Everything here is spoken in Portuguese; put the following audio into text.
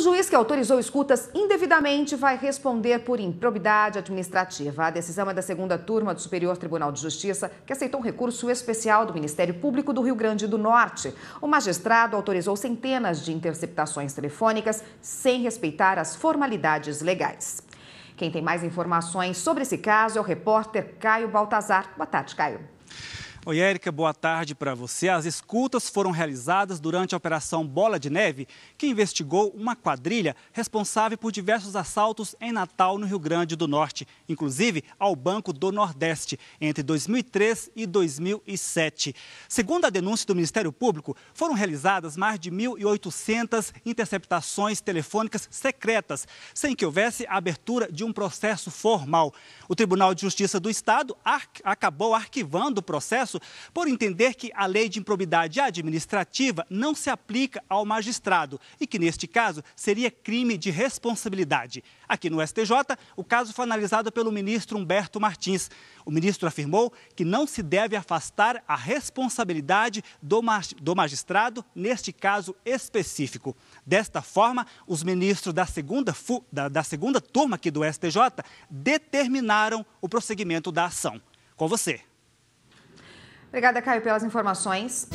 O juiz que autorizou escutas indevidamente vai responder por improbidade administrativa. A decisão é da Segunda Turma do Superior Tribunal de Justiça, que aceitou um recurso especial do Ministério Público do Rio Grande do Norte. O magistrado autorizou centenas de interceptações telefônicas sem respeitar as formalidades legais. Quem tem mais informações sobre esse caso é o repórter Caio Baltazar. Boa tarde, Caio. Oi, Érica, boa tarde para você. As escutas foram realizadas durante a Operação Bola de Neve, que investigou uma quadrilha responsável por diversos assaltos em Natal, no Rio Grande do Norte, inclusive ao Banco do Nordeste, entre 2003 e 2007. Segundo a denúncia do Ministério Público, foram realizadas mais de 1.800 interceptações telefônicas secretas, sem que houvesse a abertura de um processo formal. O Tribunal de Justiça do Estado acabou arquivando o processo por entender que a lei de improbidade administrativa não se aplica ao magistrado e que, neste caso, seria crime de responsabilidade. Aqui no STJ, o caso foi analisado pelo ministro Humberto Martins. O ministro afirmou que não se deve afastar a responsabilidade do magistrado neste caso específico. Desta forma, os ministros da segunda turma aqui do STJ determinaram o prosseguimento da ação. Com você. Obrigada, Caio, pelas informações.